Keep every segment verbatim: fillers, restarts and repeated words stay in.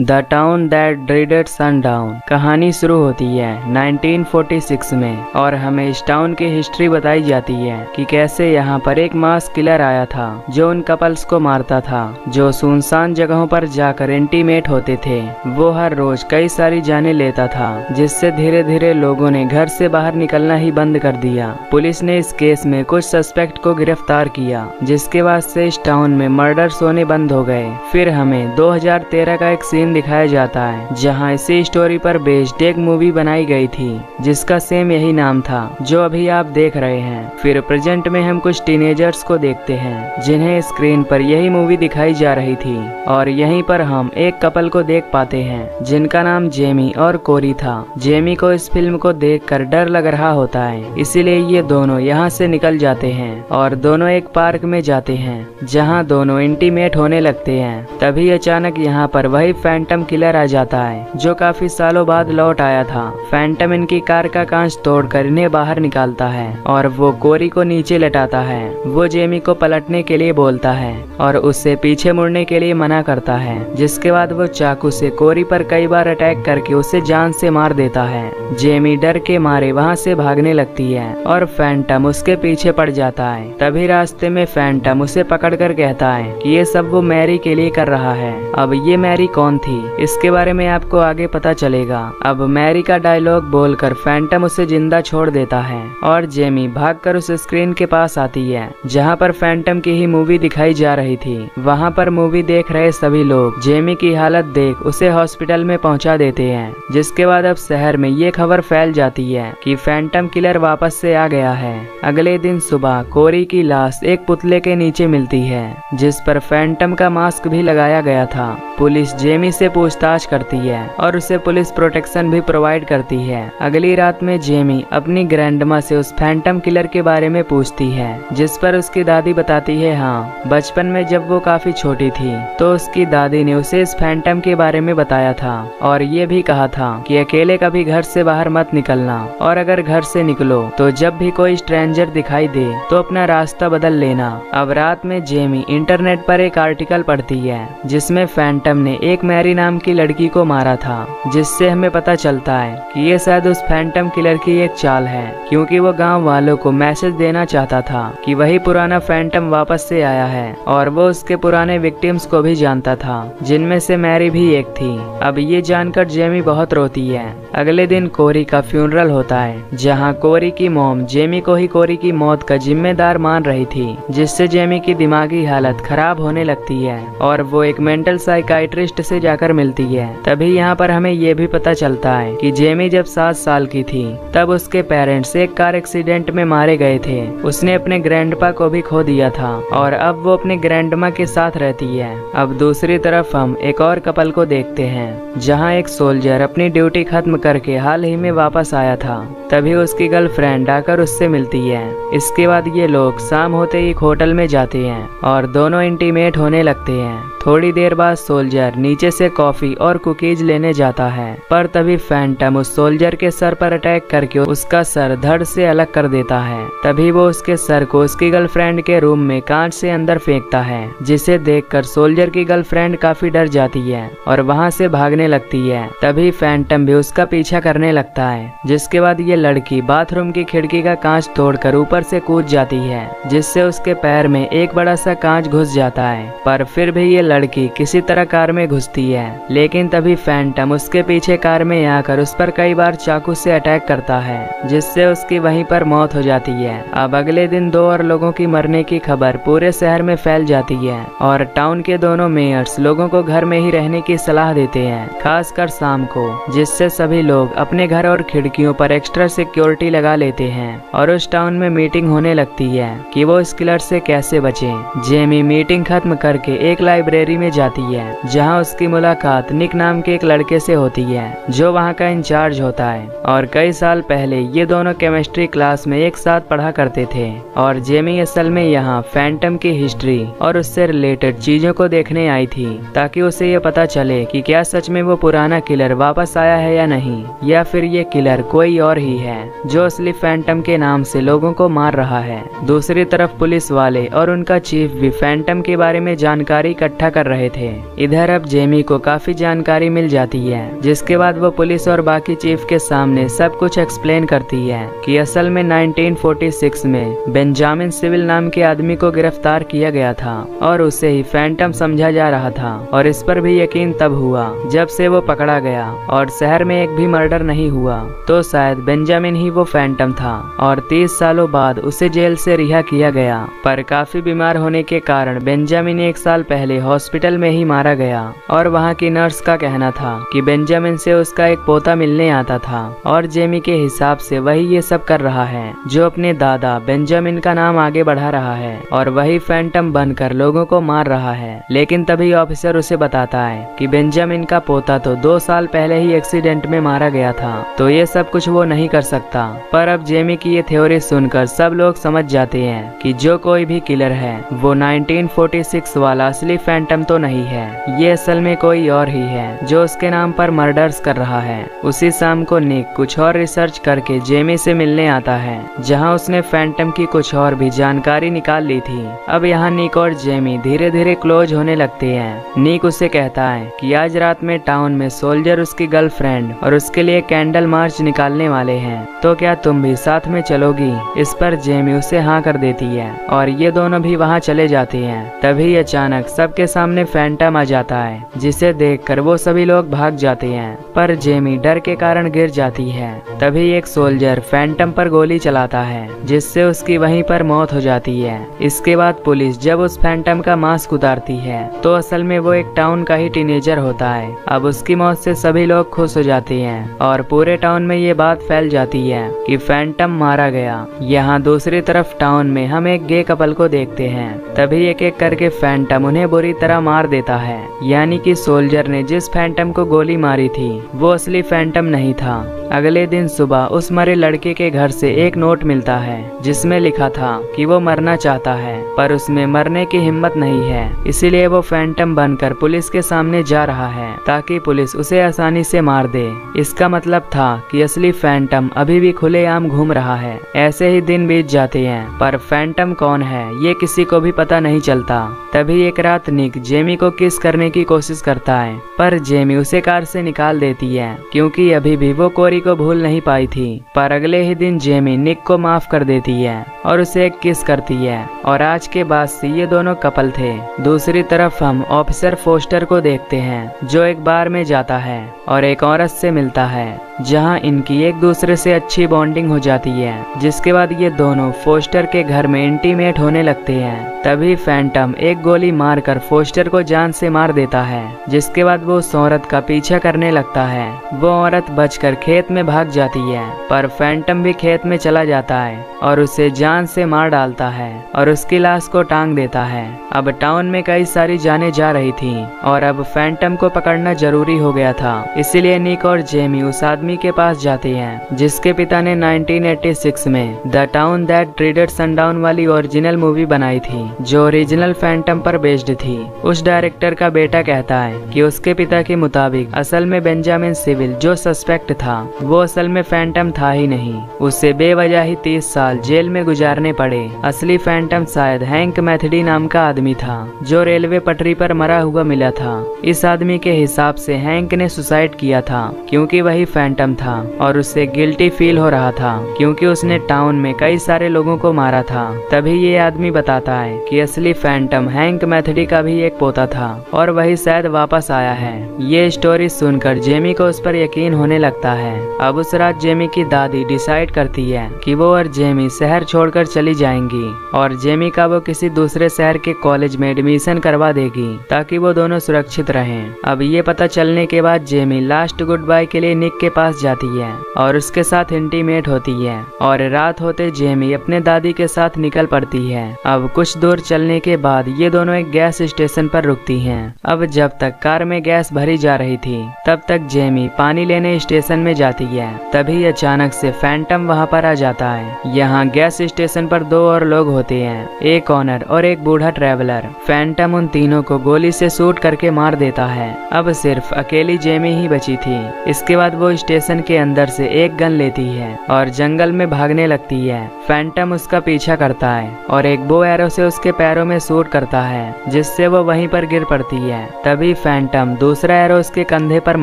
The town that dreaded sundown कहानी शुरू होती है नाइनटीन फोर्टी सिक्स में और हमें इस टाउन की हिस्ट्री बताई जाती है कि कैसे यहाँ पर एक मास किलर आया था जो उन कपल्स को मारता था जो सुनसान जगहों पर जाकर इंटीमेट होते थे। वो हर रोज कई सारी जानें लेता था जिससे धीरे धीरे लोगों ने घर से बाहर निकलना ही बंद कर दिया। पुलिस ने इस केस में कुछ सस्पेक्ट को गिरफ्तार किया जिसके बाद से इस टाउन में मर्डर्स होने बंद हो गए। फिर हमें दो हजार तेरह का एक दिखाया जाता है जहां इसी स्टोरी पर बेस्ड एक मूवी बनाई गई थी जिसका सेम यही नाम था जो अभी आप देख रहे हैं। फिर प्रेजेंट में हम कुछ टीनेजर्स को देखते हैं जिन्हें स्क्रीन पर यही मूवी दिखाई जा रही थी और यहीं पर हम एक कपल को देख पाते हैं जिनका नाम जेमी और कोरी था। जेमी को इस फिल्म को देखकर डर लग रहा होता है इसीलिए ये दोनों यहाँ से निकल जाते हैं और दोनों एक पार्क में जाते हैं जहाँ दोनों इंटीमेट होने लगते हैं। तभी अचानक यहाँ पर वही फैंटम किलर आ जाता है जो काफी सालों बाद लौट आया था। फैंटम इनकी कार का कांच तोड़कर इन्हें बाहर निकालता है और वो कोरी को नीचे लटाता है। वो जेमी को पलटने के लिए बोलता है और उससे पीछे मुड़ने के लिए मना करता है जिसके बाद वो चाकू से कोरी पर कई बार अटैक करके उसे जान से मार देता है। जेमी डर के मारे वहाँ से भागने लगती है और फैंटम उसके पीछे पड़ जाता है। तभी रास्ते में फैंटम उसे पकड़ कर कहता है कि ये सब वो मैरी के लिए कर रहा है। अब ये मैरी कौन थी इसके बारे में आपको आगे पता चलेगा। अब मैरी का डायलॉग बोलकर फैंटम उसे जिंदा छोड़ देता है और जेमी भागकर उस स्क्रीन के पास आती है जहां पर फैंटम की ही मूवी दिखाई जा रही थी। वहां पर मूवी देख रहे सभी लोग जेमी की हालत देख उसे हॉस्पिटल में पहुंचा देते हैं जिसके बाद अब शहर में ये खबर फैल जाती है कि फैंटम किलर वापस से आ गया है। अगले दिन सुबह कोरी की लाश एक पुतले के नीचे मिलती है जिस पर फैंटम का मास्क भी लगाया गया था। पुलिस जेमी से पूछताछ करती है और उसे पुलिस प्रोटेक्शन भी प्रोवाइड करती है। अगली रात में जेमी अपनी ग्रैंडमा से उस फैंटम किलर के बारे में पूछती है जिस पर उसकी दादी बताती है हाँ बचपन में जब वो काफी छोटी थी तो उसकी दादी ने उसे इस फैंटम के बारे में बताया था और ये भी कहा था कि अकेले कभी घर से बाहर मत निकलना और अगर घर से निकलो तो जब भी कोई स्ट्रेंजर दिखाई दे तो अपना रास्ता बदल लेना। अब रात में जेमी इंटरनेट पर एक आर्टिकल पढ़ती है जिसमें फैंटम ने एक मैरी नाम की लड़की को मारा था जिससे हमें पता चलता है कि ये शायद उस फैंटम किलर की एक चाल है क्योंकि वो गांव वालों को मैसेज देना चाहता था कि वही पुराना फैंटम वापस से आया है और वो उसके पुराने विक्टिम्स को भी जानता था जिनमें से मैरी भी एक थी। अब ये जानकर जेमी बहुत रोती है। अगले दिन कोरी का फ्यूनरल होता है जहाँ कोरी की मॉम जेमी को ही कोरी की मौत का जिम्मेदार मान रही थी जिससे जेमी की दिमागी हालत खराब होने लगती है और वो एक मेंटल साइकाइट्रिस्ट से जाकर मिलती है। तभी यहाँ पर हमें ये भी पता चलता है कि जेमी जब सात साल की थी तब उसके पेरेंट्स एक कार एक्सीडेंट में मारे गए थे। उसने अपने ग्रैंडपा को भी खो दिया था और अब वो अपने ग्रैंडमा के साथ रहती है। अब दूसरी तरफ हम एक और कपल को देखते हैं जहाँ एक सोल्जर अपनी ड्यूटी खत्म करके हाल ही में वापस आया था। तभी उसकी गर्लफ्रेंड आकर उससे मिलती है। इसके बाद ये लोग शाम होते ही एक होटल में जाते हैं और दोनों इंटीमेट होने लगते हैं। थोड़ी देर बाद सोल्जर नीचे से कॉफी और कुकीज लेने जाता है पर तभी फैंटम उस सोल्जर के सर पर अटैक करके उसका सर धड़ से अलग कर देता है। तभी वो उसके सर को उसकी गर्लफ्रेंड के रूम में कांच से अंदर फेंकता है जिसे देखकर सोल्जर की गर्लफ्रेंड काफी डर जाती है और वहाँ से भागने लगती है। तभी फैंटम भी उसका पीछा करने लगता है जिसके बाद ये लड़की बाथरूम की खिड़की का कांच तोड़कर ऊपर से कूद जाती है जिससे उसके पैर में एक बड़ा सा कांच घुस जाता है पर फिर भी ये लड़की किसी तरह कार में घुसती है। लेकिन तभी फैंटम उसके पीछे कार में आकर उस पर कई बार चाकू से अटैक करता है जिससे उसकी वहीं पर मौत हो जाती है। अब अगले दिन दो और लोगों की मरने की खबर पूरे शहर में फैल जाती है और टाउन के दोनों मेयर्स लोगों को घर में ही रहने की सलाह देते हैं खासकर शाम को जिससे सभी लोग अपने घर और खिड़कियों पर एक्स्ट्रा सिक्योरिटी लगा लेते हैं और उस टाउन में मीटिंग होने लगती है कि वो इस किलर से कैसे बचें। जेमी मीटिंग खत्म करके एक लाइब्रेरी में जाती है जहां उसकी मुलाकात निक नाम के एक लड़के से होती है जो वहां का इंचार्ज होता है और कई साल पहले ये दोनों केमिस्ट्री क्लास में एक साथ पढ़ा करते थे और जेमी असल में यहाँ फैंटम की हिस्ट्री और उससे रिलेटेड चीजों को देखने आई थी ताकि उसे ये पता चले कि क्या सच में वो पुराना किलर वापस आया है या नहीं। नहीं, या फिर ये किलर कोई और ही है जो असली फैंटम के नाम से लोगों को मार रहा है। दूसरी तरफ पुलिस वाले और उनका चीफ भी फैंटम के बारे में जानकारी इकट्ठा कर रहे थे। इधर अब जेमी को काफी जानकारी मिल जाती है, जिसके बाद वो पुलिस और बाकी चीफ के सामने सब कुछ एक्सप्लेन करती है कि असल में नाइनटीन फोर्टी सिक्स में बेंजामिन सिविल नाम के आदमी को गिरफ्तार किया गया था और उसे ही फैंटम समझा जा रहा था, और इस पर भी यकीन तब हुआ जब से वो पकड़ा गया और शहर में एक भी मर्डर नहीं हुआ, तो शायद बेंजामिन ही वो फैंटम था। और तीस सालों बाद उसे जेल से रिहा किया गया, पर काफी बीमार होने के कारण बेंजामिन एक साल पहले हॉस्पिटल में ही मारा गया। और वहाँ की नर्स का कहना था कि बेंजामिन से उसका एक पोता मिलने आता था और जेमी के हिसाब से वही ये सब कर रहा है जो अपने दादा बेंजामिन का नाम आगे बढ़ा रहा है और वही फैंटम बनकर लोगों को मार रहा है। लेकिन तभी ऑफिसर उसे बताता है कि बेंजामिन का पोता तो दो साल पहले ही एक्सीडेंट में मारा गया था, तो ये सब कुछ वो नहीं कर सकता। पर अब जेमी की ये थ्योरी सुनकर सब लोग समझ जाते हैं कि जो कोई भी किलर है वो नाइनटीन फोर्टी सिक्स वाला असली फैंटम तो नहीं है, ये असल में कोई और ही है जो उसके नाम पर मर्डर्स कर रहा है। उसी शाम को निक कुछ और रिसर्च करके जेमी से मिलने आता है, जहां उसने फैंटम की कुछ और भी जानकारी निकाल ली थी। अब यहाँ निक और जेमी धीरे धीरे क्लोज होने लगते हैं। निक उसे कहता है कि आज रात में टाउन में सोल्जर उसकी गर्लफ्रेंड और उसके लिए कैंडल मार्च निकालने वाले हैं, तो क्या तुम भी साथ में चलोगी? इस पर जेमी उसे हाँ कर देती है और ये दोनों भी वहाँ चले जाते हैं। तभी अचानक सबके सामने फैंटम आ जाता है, जिसे देखकर वो सभी लोग भाग जाते हैं, पर जेमी डर के कारण गिर जाती है। तभी एक सोल्जर फैंटम पर गोली चलाता है, जिससे उसकी वहीं पर मौत हो जाती है। इसके बाद पुलिस जब उस फैंटम का मास्क उतारती है तो असल में वो एक टाउन का ही टीनेजर होता है। अब उसकी मौत से सभी लोग खुश हो जाते हैं और पूरे टाउन में ये बात फैल जाती है कि फैंटम मारा गया। यहाँ दूसरी तरफ टाउन में हम एक गे कपल को देखते हैं, तभी एक एक करके फैंटम उन्हें बुरी तरह मार देता है। यानी कि सोल्जर ने जिस फैंटम को गोली मारी थी वो असली फैंटम नहीं था। अगले दिन सुबह उस मरे लड़के के घर से एक नोट मिलता है जिसमें लिखा था कि वो मरना चाहता है, पर उसमें मरने की हिम्मत नहीं है, इसीलिए वो फैंटम बनकर पुलिस के सामने जा रहा है ताकि पुलिस उसे आसानी से मार दे। इसका मतलब था कि असली फैंटम अभी भी खुलेआम घूम रहा है। ऐसे ही दिन बीत जाते हैं, पर फैंटम कौन है ये किसी को भी पता नहीं चलता। तभी एक रात निक जेमी को किस करने की कोशिश करता है, पर जेमी उसे कार से निकाल देती है क्योंकि अभी भी वो कोरी को भूल नहीं पाई थी। पर अगले ही दिन जेमी निक को माफ कर देती है और उसे एक किस करती है, और आज के बाद से ये दोनों कपल थे। दूसरी तरफ हम ऑफिसर फोस्टर को देखते हैं, जो एक बार में जाता है और एक औरत से मिलता है, जहां इनकी एक दूसरे से अच्छी बॉन्डिंग हो जाती है, जिसके बाद ये दोनों फोस्टर के घर में इंटीमेट होने लगते हैं। तभी फैंटम एक गोली मारकर फोस्टर को जान से मार देता है, जिसके बाद वो उस औरत का पीछा करने लगता है। वो औरत बचकर खेत में भाग जाती है, पर फैंटम भी खेत में चला जाता है और उसे जान से मार डालता है और उसकी लाश को टांग देता है। अब टाउन में कई सारी जाने जा रही थी और अब फैंटम को पकड़ना जरूरी हो गया था, इसीलिए निक और जेमी उस आदमी के पास जाते हैं जिसके पिता ने नाइनटीन एटी सिक्स में the town that dreaded sundown वाली ओरिजिनल मूवी बनाई थी, जो ओरिजिनल फैंटम पर बेस्ड थी। उस डायरेक्टर का बेटा कहता है कि उसके पिता के मुताबिक असल में बेंजामिन सिविल जो सस्पेक्ट था वो असल में फैंटम था ही नहीं, उससे बेवजह ही तीस साल जेल में गुजारने पड़े। असली फैंटम शायद हैंक मैथडी नाम का आदमी था जो रेलवे पटरी पर मरा हुआ मिला था। इस आदमी के हिसाब से हैंक ने सुसाइड किया था क्योंकि वही फैंटम था और उससे गिल्टी फील हो रहा था क्योंकि उसने टाउन में कई सारे लोगों को मारा था। तभी ये आदमी बताता है कि असली फैंटम हैंक मैथडी का भी एक पोता था और वही शायद वापस आया है। ये स्टोरी सुनकर जेमी को उस पर यकीन होने लगता है। अब उस रात जेमी की दादी डिसाइड करती है कि वो और जेमी शहर छोड़कर चली जाएंगी और जेमी का वो किसी दूसरे शहर के कॉलेज में एडमिशन करवा देगी ताकि वो दोनों सुरक्षित रहें। अब ये पता चलने के बाद जेमी लास्ट गुड बाय के लिए निक के पास जाती है और उसके साथ इंटीमेट होती है और रात होते जेमी अपने दादी के साथ निकल पड़ती है। अब कुछ दूर चलने के बाद ये दोनों एक गैस स्टेशन पर रुकती हैं। अब जब तक कार में गैस भरी जा रही थी तब तक जेमी पानी लेने स्टेशन में जाती है। तभी अचानक से फैंटम वहाँ पर आ जाता है। यहाँ गैस स्टेशन पर दो और लोग होते हैं, एक ऑनर और एक बूढ़ा ट्रेवलर। फैंटम उन तीनों को गोली से शूट करके मार देता है। अब सिर्फ अकेली जेमी ही बची थी। इसके बाद वो स्टेशन स्टेशन के अंदर से एक गन लेती है और जंगल में भागने लगती है। फैंटम उसका पीछा करता है और एक बो एरो से उसके पैरों में शूट करता है, जिससे वो वहीं पर गिर पड़ती है। तभी फैंटम दूसरा एरो उसके कंधे पर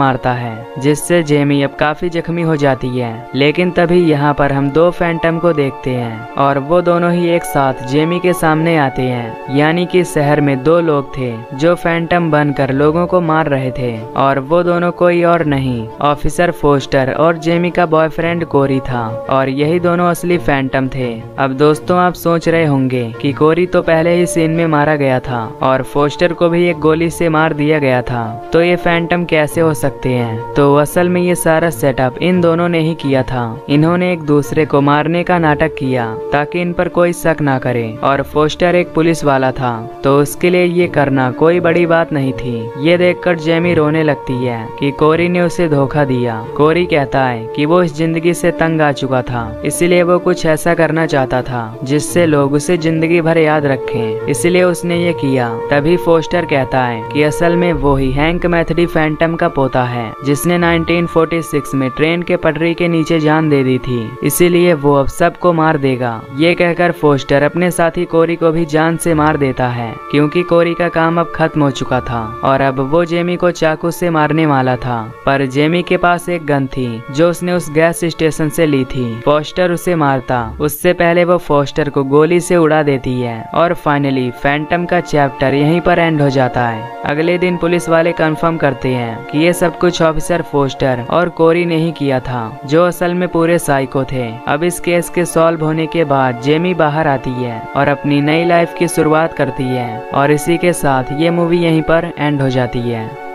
मारता है, जिससे जेमी अब काफी जख्मी हो जाती है। लेकिन तभी यहाँ पर हम दो फैंटम को देखते हैं और वो दोनों ही एक साथ जेमी के सामने आते हैं। यानी कि शहर में दो लोग थे जो फैंटम बनकर लोगों को मार रहे थे और वो दोनों कोई और नहीं ऑफिसर फोस्टर और जेमी का बॉयफ्रेंड कोरी था, और यही दोनों असली फैंटम थे। अब दोस्तों आप सोच रहे होंगे कि कोरी तो पहले ही सीन में मारा गया था और फोस्टर को भी एक गोली से मार दिया गया था, तो ये फैंटम कैसे हो सकते हैं? तो असल में ये सारा सेटअप इन दोनों ने ही किया था। इन्होंने एक दूसरे को मारने का नाटक किया ताकि इन पर कोई शक ना करे, और फोस्टर एक पुलिस वाला था तो उसके लिए ये करना कोई बड़ी बात नहीं थी। ये देखकर जेमी रोने लगती है कि कोरी ने उसे धोखा दिया। कोरी कहता है कि वो इस जिंदगी से तंग आ चुका था, इसलिए वो कुछ ऐसा करना चाहता था जिससे लोग उसे जिंदगी भर याद रखें, इसलिए उसने ये किया। तभी फोस्टर कहता है कि असल में वो ही हैंक मैथडी फैंटम का पोता है जिसने उन्नीस सौ छियालीस में ट्रेन के पटरी के नीचे जान दे दी थी, इसीलिए वो अब सबको मार देगा। ये कहकर फोस्टर अपने साथी कोरी को भी जान से मार देता है, क्योंकि कोरी का काम अब खत्म हो चुका था और अब वो जेमी को चाकू से मारने वाला था। पर जेमी के पास एक गन थी जो उसने उस गैस स्टेशन से ली थी। फोस्टर उसे मारता उससे पहले वो फोस्टर को गोली से उड़ा देती है। और फाइनली फैंटम का चैप्टर यहीं पर एंड हो जाता है। अगले दिन पुलिस वाले कंफर्म करते हैं कि ये सब कुछ ऑफिसर फोस्टर और कोरी ने ही किया था, जो असल में पूरे साइको थे। अब इस केस के सॉल्व होने के बाद जेमी बाहर आती है और अपनी नई लाइफ की शुरुआत करती है, और इसी के साथ ये मूवी यहीं पर एंड हो जाती है।